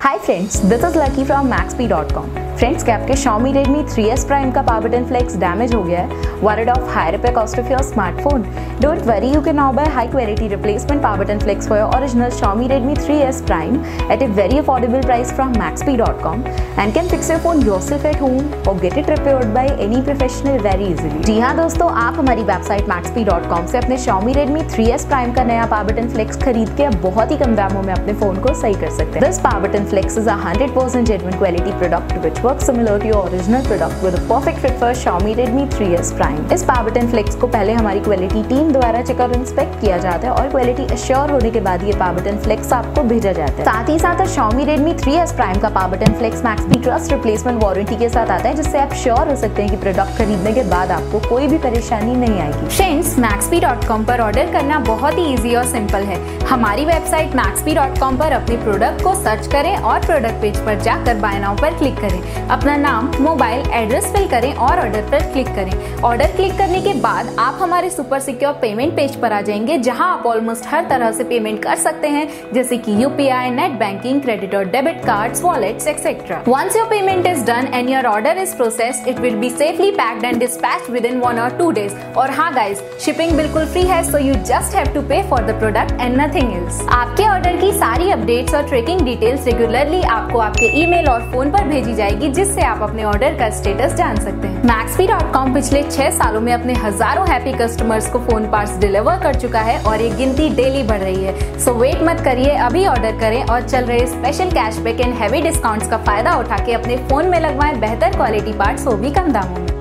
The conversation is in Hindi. Hi friends, this is Lucky from Maxbhi.com। Friends, क्या आपके Xiaomi Redmi 3S Prime का पावर बटन फ्लेक्स डैमेज हो गया है? Worried of higher pay cost of your smartphone. Don't worry, you can now buy high quality replacement power button flex for your original Xiaomi Redmi 3S Prime at a very affordable price from Maxbhi.com and can fix your phone yourself at home or get it repaired by any professional very easily। जी हाँ दोस्तों, आप हमारी वेबसाइट Maxbhi.com से अपने Xiaomi Redmi 3S Prime का नया पावर बटन फ्लेक्स खरीद के अब बहुत ही कम दामों में अपने फोन को सही कर सकते हैं। This power button flex is a 100% genuine quality product which works similar to your original product with a perfect fit for Xiaomi Redmi 3S Prime। इस पावर बटन फ्लेक्स को पहले हमारी क्वालिटी टीम द्वारा चेक और इंस्पेक्ट किया जाता है और क्वालिटी एश्योर होने के बाद ये पावर बटन फ्लेक्स आपको भेजा जाता है। साथ ही साथ Xiaomi Redmi 3S Prime का power button flex Maxbhi trust replacement warranty के साथ आता है, जिससे आप श्योर हो सकते हैं कि प्रोडक्ट खरीदने के बाद आपको कोई भी परेशानी नहीं आएगी। फ्रेंड्स, Maxbhi.com पर ऑर्डर करना बहुत ही ईजी और सिंपल है। हमारी वेबसाइट Maxbhi.com पर अपने प्रोडक्ट को सर्च करें और प्रोडक्ट पेज पर जाकर बाय नाउ पर क्लिक करें। अपना नाम, मोबाइल एड्रेस फिल करें और ऑर्डर पर क्लिक करें। ऑर्डर क्लिक करने के बाद आप हमारे सुपर सिक्योर पेमेंट पेज पर आ जाएंगे, जहां आप ऑलमोस्ट हर तरह से पेमेंट कर सकते हैं, जैसे कि यूपीआई, नेट बैंकिंग, क्रेडिट और debit cards, wallets etcetera. Once your payment is done and your order is processed, it will be safely packed and dispatched within 1 or 2 days। और हाँ गाइस, शिपिंग बिल्कुल फ्री है, so you just have to pay for the product and nothing else. आपके ऑर्डर की सारी अपडेट्स और ट्रैकिंग डिटेल्स रेगुलरली आपको आपके ईमेल और फोन पर भेजी जाएगी, जिससे आप अपने ऑर्डर का स्टेटस जान सकते हैं। Maxbhi.com पिछले 6 सालों में अपने हजारों हैप्पी कस्टमर्स को फोन पार्ट्स डिलीवर कर चुका है और ये गिनती डेली बढ़ रही है। सो वेट मत करिए, अभी ऑर्डर करें और चल रहे special cashback and heavy discounts का फायदा उठा के अपने फोन में लगवाएं बेहतर क्वालिटी पार्ट्स, वो भी कम दामों में।